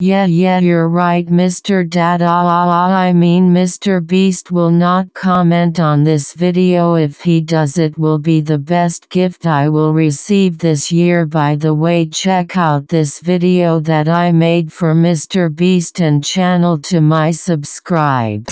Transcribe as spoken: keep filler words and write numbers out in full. Yeah, yeah, you're right, Mister Dad. I mean, Mister Beast will not comment on this video. If he does, it will be the best gift I will receive this year. By the way, check out this video that I made for Mister Beast and channel to my subscribe.